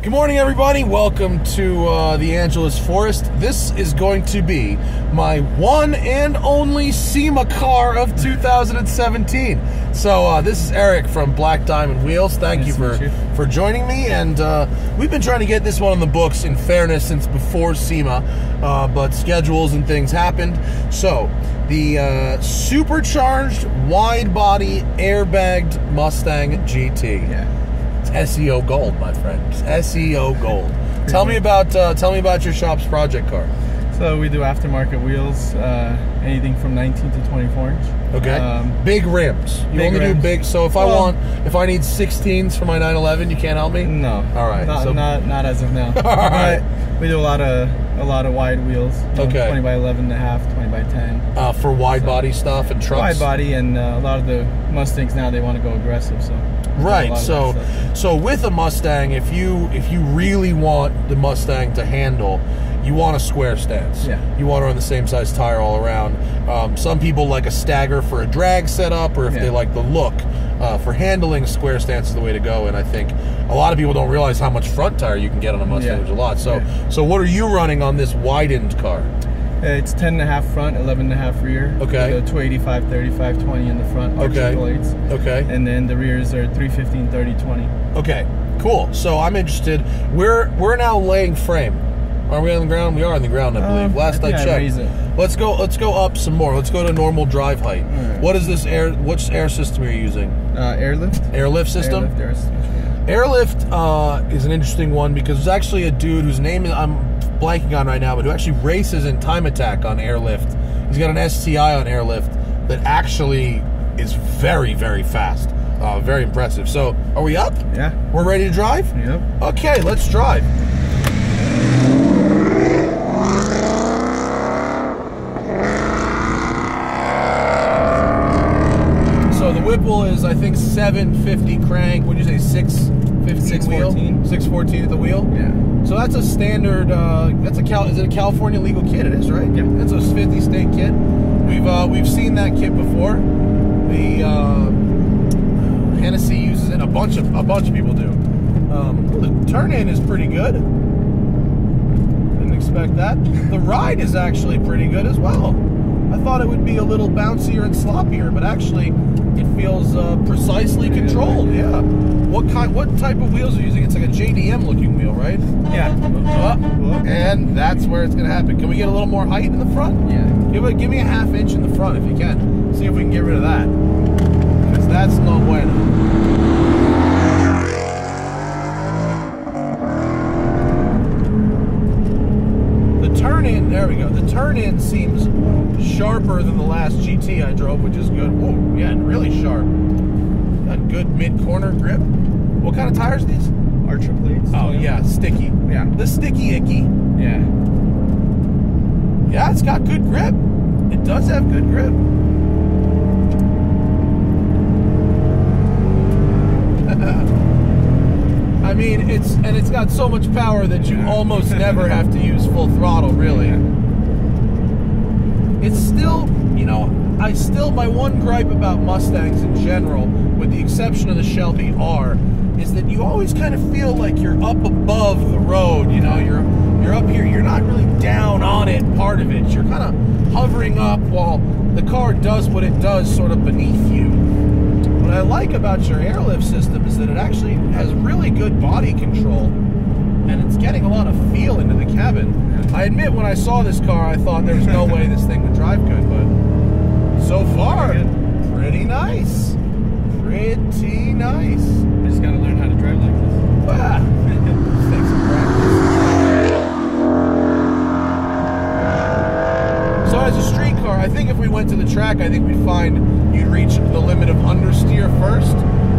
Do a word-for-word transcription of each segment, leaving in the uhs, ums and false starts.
Good morning, everybody. Welcome to uh, the Angeles Forest. This is going to be my one and only SEMA car of two thousand seventeen. So uh, this is Eric from Blaque Diamond Wheels. Thank nice you for you. for joining me. And uh, we've been trying to get this one on the books, in fairness, since before SEMA, uh, but schedules and things happened. So the uh, supercharged, wide-body, airbagged Mustang G T. Yeah. S E O gold, my friend. It's S E O gold. tell me about uh, tell me about your shop's project car. So we do aftermarket wheels, uh, anything from nineteen to twenty-four inch. Okay. Um, big rims. You big only rims. do big. So if well, I want, if I need sixteens for my nine eleven, you can't help me. No. All right. Not so, not, not as of now. All right. But we do a lot of a lot of wide wheels. You know, okay. twenty by eleven and a half, twenty by ten. Uh, for wide so, body stuff and trucks. Wide body, and uh, a lot of the Mustangs now, they want to go aggressive, so. Right, so so with a Mustang, if you if you really want the Mustang to handle, you want a square stance. Yeah. You want to run the same size tire all around. Um, some people like a stagger for a drag setup, or if yeah. they like the look, uh, for handling, square stance is the way to go. And I think a lot of people don't realize how much front tire you can get on a Mustang, yeah. which is a lot. So yeah. so what are you running on this widened car? It's ten and a half front, eleven and a half rear. Okay. The two eighty-five, thirty-five, twenty in the front. Okay. Blades. Okay. And then the rears are three fifteen, thirty, twenty. Okay. Cool. So I'm interested. We're we're now laying frame. Are we on the ground? We are on the ground, I believe. Um, Last I, I checked. I let's go. Let's go up some more. Let's go to normal drive height. Right. What is this air? Which air system are you using? Uh, airlift. Airlift system. Airlift. Air system, yeah. Airlift uh, is an interesting one because there's actually a dude whose name is, I'm blanking on right now, but who actually races in time attack on airlift. He's got an S T I on airlift that actually is very, very fast. Uh, very impressive. So, are we up? Yeah. We're ready to drive? Yep. Okay, let's drive. So, the Whipple is, I think, seven fifty crank. What did you say, six fifteen? six fourteen. six fourteen at the wheel? Yeah. So that's a standard, uh, that's a Cal, is it a California legal kit? It is, right? Yeah. That's a fifty state kit. We've uh, we've seen that kit before. The uh, Hennessey uses it. A bunch of a bunch of people do. Um, the turn in is pretty good. Didn't expect that. The ride is actually pretty good as well. I thought it would be a little bouncier and sloppier, but actually it feels uh, precisely controlled. Yeah. What kind? What type of wheels are you using? It's like a J D M looking wheel, right? Yeah. Uh, and that's where it's gonna happen. Can we get a little more height in the front? Yeah. Give it. Give me a half inch in the front if you can. See if we can get rid of that. Because that's no bueno. The turn in. There we go. The turn in seems sharper than the last G T I drove, which is good. Whoa. Yeah. Really sharp. A good mid-corner grip. What kind of tires are these? Archer plates. Oh, yeah, sticky. Yeah. The sticky icky. Yeah. Yeah, it's got good grip. It does have good grip. I mean, it's, and it's got so much power that you yeah. almost never have to use full throttle, really. Yeah. It's still, you know, I still, my one gripe about Mustangs in general, with the exception of the Shelby R, is that you always kind of feel like you're up above the road, you know, you're you're up here, you're not really down on it, part of it. You're kind of hovering up while the car does what it does sort of beneath you. What I like about your airlift system is that it actually has really good body control, and it's getting a lot of feel into the cabin. I admit, when I saw this car, I thought there's no way this thing would drive good, but so far, pretty nice. Pretty nice. I just gotta learn how to drive like this. Ah. Just take some practice. So as a street car, I think if we went to the track, I think we'd find you'd reach the limit of understeer first,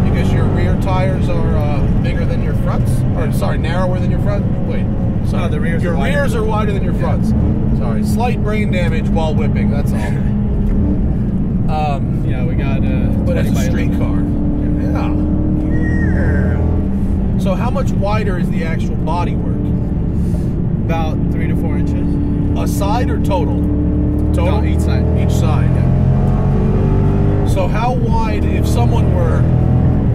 because your rear tires are uh, bigger than your fronts. Or sorry, narrower than your front. Wait. Sorry, no, the rears your are rears wider. are wider than your fronts. Yeah. Sorry, slight brain damage while whipping. That's all. Um, yeah, we got uh, but it's a street car. Yeah. yeah. So how much wider is the actual bodywork? About three to four inches. A side or total? Total. No, each side. Each side. Yeah. So how wide, if someone were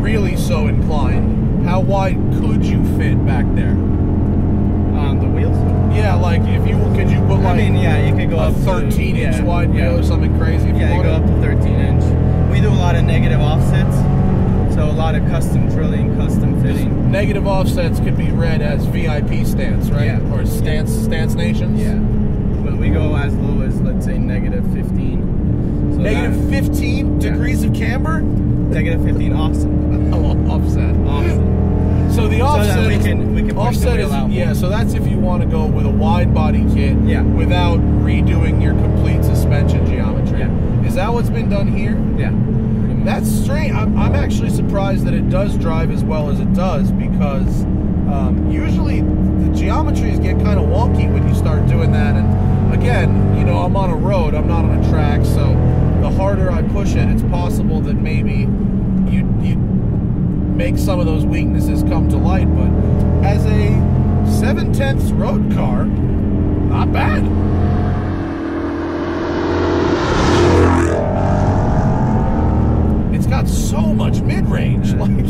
really so inclined, how wide could you fit back there? On the wheels? Yeah, like if you could you put like I mean, yeah, you could go a up thirteen to, inch yeah, wide yeah. wheel or something crazy. If yeah, you, you go up to thirteen inch. We do a lot of negative offsets, so a lot of custom drilling, custom fitting. Negative offsets could be read as V I P stance, right? Yeah. Or stance yeah. stance nations. Yeah. But we go as low as, let's say, negative fifteen. So negative fifteen yeah. degrees of camber. Negative fifteen offset. Oh, offset. Offset. So the offset, so that we can, we can push offset the wheel out. Is, yeah. So that's if you want to go with a wide body kit, yeah. without redoing your complete suspension geometry. Yeah. Is that what's been done here? Yeah. That's strange. I'm, I'm actually surprised that it does drive as well as it does, because um, usually the geometries get kind of wonky when you start doing that. And again, you know, I'm on a road. I'm not on a track. So the harder I push it, it's possible that maybe you. you make some of those weaknesses come to light, but as a seven tenths road car, not bad. It's got so much mid-range, like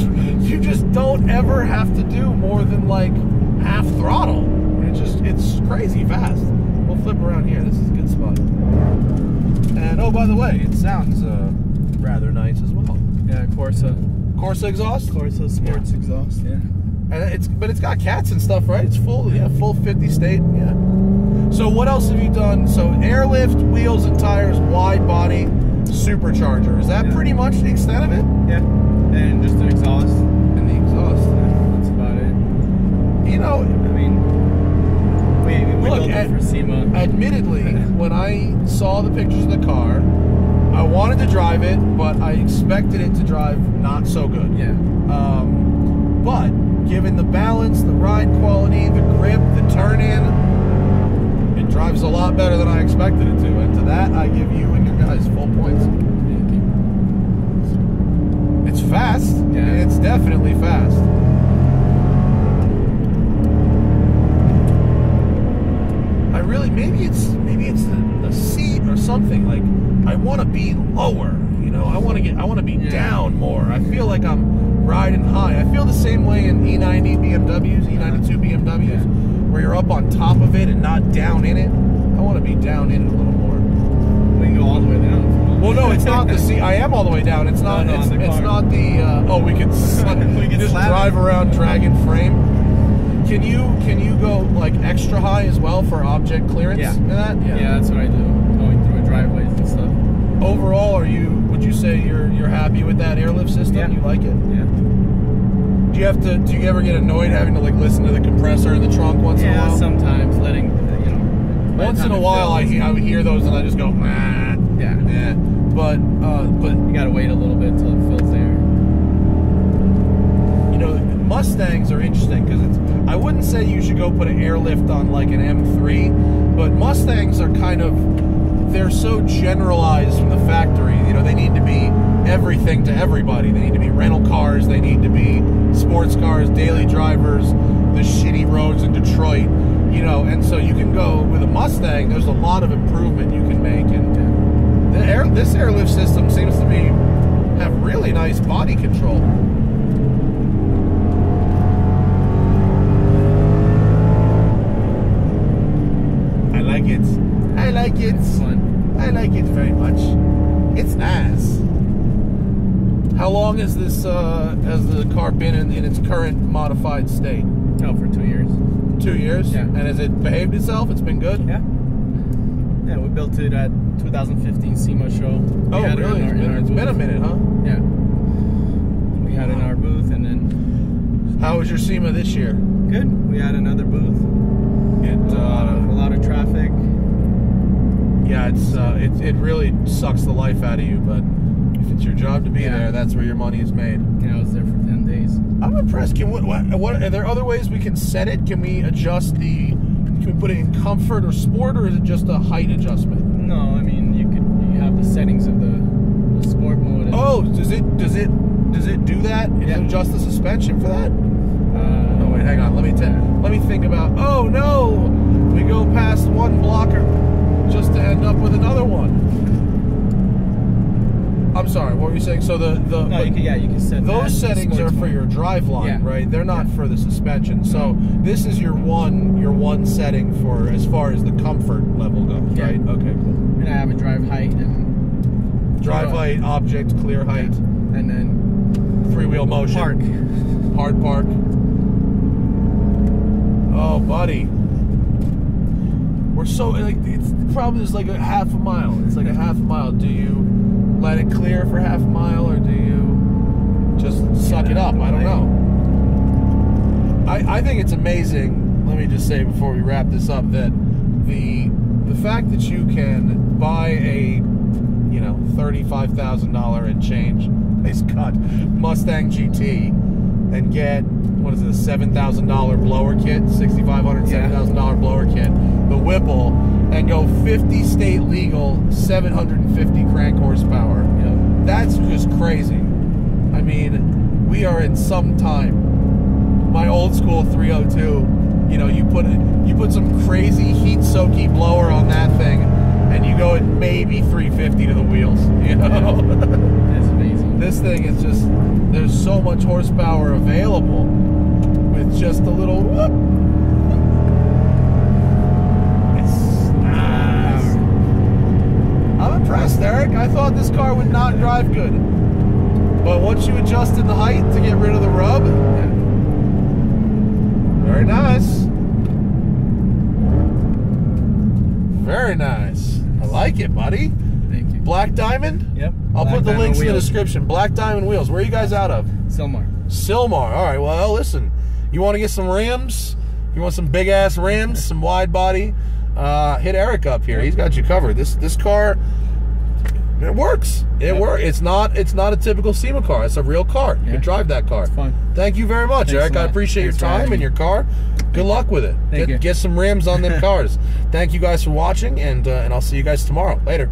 you just don't ever have to do more than like half throttle. It just, it's crazy fast. We'll flip around here, this is a good spot. And oh, by the way, it sounds uh, rather nice as well. Yeah, Corsa. Corsa exhaust? Corsa sports yeah. exhaust, yeah. And it's but it's got cats and stuff, right? It's full, yeah, full fifty state, yeah. So what else have you done? So airlift, wheels and tires, wide body, supercharger. Is that yeah. pretty much the extent of it? Yeah. And just an exhaust. And the exhaust. Yeah, that's about it. You know, I mean, we, we look, built it for SEMA. Admittedly, when I saw the pictures of the car, I wanted to drive it, but I expected it to drive not so good. Yeah. Um, but given the balance, the ride quality, the grip, the turn in, it drives a lot better than I expected it to. And to that, I give you and your guys full points. It's fast. Yeah. It's definitely fast. I really, maybe it's maybe it's the, the seat or something like. I want to be lower, you know. I want to get, I want to be yeah. down more. I feel like I'm riding high. I feel the same way in E ninety B M Ws, E ninety-two B M Ws, yeah. where you're up on top of it and not down in it. I want to be down in it a little more. We can go all the way down. Well, no, it's not the seat. I am all the way down. It's not. No, no, it's, it's not the. Uh, oh, we could we could just drive around dragon frame. Can you can you go like extra high as well for object clearance? Yeah. And that? Yeah. yeah, that's what I do. Driveways and stuff. Overall, are you? Would you say you're you're happy with that airlift system? Yeah. You like it? Yeah. Do you have to? Do you ever get annoyed having to like listen to the compressor in the trunk once yeah, in a while? Yeah, sometimes. Letting you know. Once in a while, I I would hear those and I just go. Nah. Yeah. Yeah. But uh, but you gotta wait a little bit till it fills the air. You know, Mustangs are interesting because it's. I wouldn't say you should go put an airlift on like an M three, but Mustangs are kind of. They're so generalized from the factory. You know, they need to be everything to everybody. They need to be rental cars. They need to be sports cars, daily drivers, the shitty roads in Detroit. You know, and so you can go with a Mustang. There's a lot of improvement you can make. And the air, this airlift system seems to be have really nice body control. I like it. I like it. Fun. I like it very much. It's nice. How long has this uh, has the car been in, in its current modified state? Oh, for two years. Two years? Yeah. And has it behaved itself? It's been good? Yeah. Yeah, we built it at twenty fifteen SEMA show. We oh, had really? It in our, it's been, in our it's been a minute, huh? Yeah. We had wow. it in our booth, and then... How was your SEMA this year? Good. We had another booth. It, a, lot uh, of, a lot of traffic. Yeah, it's uh, it, it really sucks the life out of you, but if it's your job to be yeah. there, that's where your money is made. Yeah, I was there for ten days. I'm impressed. Can what, what, what are there other ways we can set it? Can we adjust the? Can we put it in comfort or sport, or is it just a height adjustment? No, I mean you could you have the settings of the, the sport mode. And oh, does it does it does it do that? Does yeah. it adjust the suspension for that? Uh, oh wait, hang on. Let me let me think about. Oh no, we go past one blocker. Just to end up with another one. I'm sorry, what were you saying? So the, the no, you can, yeah, you can set those that settings are for your driveline, yeah. right? They're not yeah. for the suspension. So this is your one your one setting for as far as the comfort level goes, yeah. right? Okay, cool. And I have a drive height and drive oh, height, object clear height, yeah. and then three wheel motion, park, hard park. Oh, buddy. We're so, like, it's, the problem is like a half a mile. It's like a half a mile. Do you let it clear for half a mile or do you just suck it up? I don't know. I, I think it's amazing, let me just say before we wrap this up, that the the fact that you can buy a, you know, thirty-five thousand dollars and change, nice cut, Mustang G T and get, what is it, a seven thousand dollar blower kit, sixty-five hundred dollars, yeah. seven thousand dollar blower kit, the Whipple, and go fifty state legal, seven hundred fifty crank horsepower. Yeah. That's just crazy. I mean, we are in some time. My old school three oh two, you know, you put you put some crazy heat soaky blower on that thing, and you go at maybe three fifty to the wheels. You know, yeah. That's amazing. This thing is just, there's so much horsepower available with just a little whoop. Impressed, Eric. I thought this car would not drive good, but once you adjusted the height to get rid of the rub, very nice, very nice. I like it, buddy. Thank you. Blaque Diamond. Yep. I'll Blaque put the links in the description. Blaque Diamond Wheels. Where are you guys out of? Silmar. Silmar. All right. Well, listen. You want to get some rims? You want some big ass rims? Some wide body? Uh, hit Eric up here. He's got you covered. This this car. It works. It yep. works. It's not. It's not a typical SEMA car. It's a real car. You yeah. can drive that car. It's fun. Thank you very much, Thanks Eric. So much. I appreciate Thanks your time and your car. Good Thank luck you. with it. Thank get, you. get some rims on them cars. Thank you guys for watching, and uh, and I'll see you guys tomorrow. Later.